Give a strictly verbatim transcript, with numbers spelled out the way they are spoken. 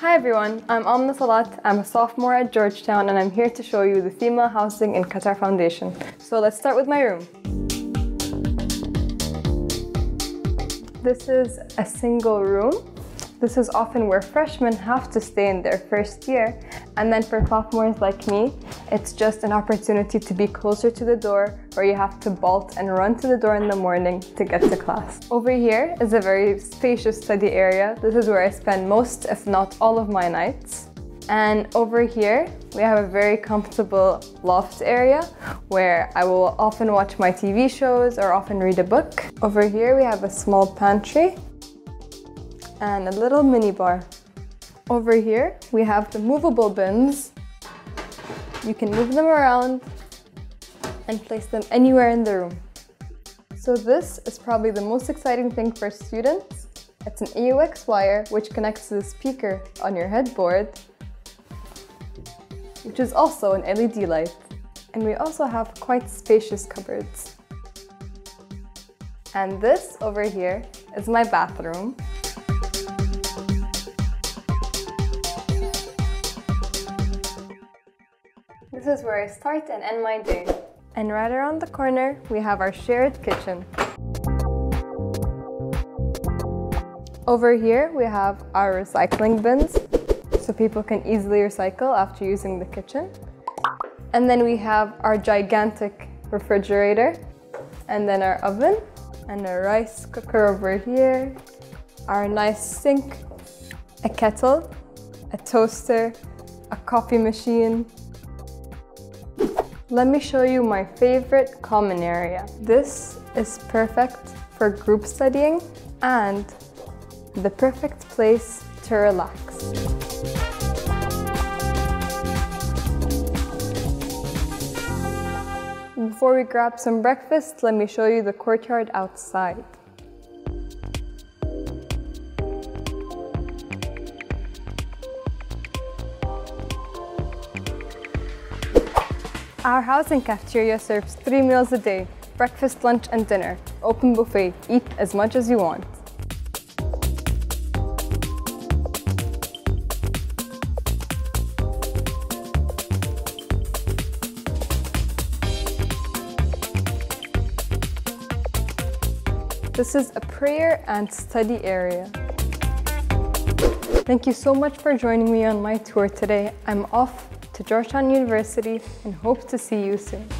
Hi everyone, I'm Amna Salat, I'm a sophomore at Georgetown and I'm here to show you the Female Housing in Qatar Foundation. So let's start with my room. This is a single room. This is often where freshmen have to stay in their first year, and then for sophomores like me, it's just an opportunity to be closer to the door where you have to bolt and run to the door in the morning to get to class. Over here is a very spacious study area. This is where I spend most, if not all, of my nights. And over here, we have a very comfortable loft area where I will often watch my T V shows or often read a book. Over here, we have a small pantry and a little mini bar. Over here, we have the movable bins. You can move them around and place them anywhere in the room. So this is probably the most exciting thing for students. It's an A U X wire which connects to the speaker on your headboard, which is also an L E D light. And we also have quite spacious cupboards. And this over here is my bathroom. This is where I start and end my day. And right around the corner, we have our shared kitchen. Over here, we have our recycling bins, so people can easily recycle after using the kitchen. And then we have our gigantic refrigerator, and then our oven, and a rice cooker over here, our nice sink, a kettle, a toaster, a coffee machine. Let me show you my favorite common area. This is perfect for group studying and the perfect place to relax. Before we grab some breakfast, let me show you the courtyard outside. Our housing cafeteria serves three meals a day, breakfast, lunch, and dinner. Open buffet, eat as much as you want. This is a prayer and study area. Thank you so much for joining me on my tour today. I'm off to Georgetown University and hope to see you soon.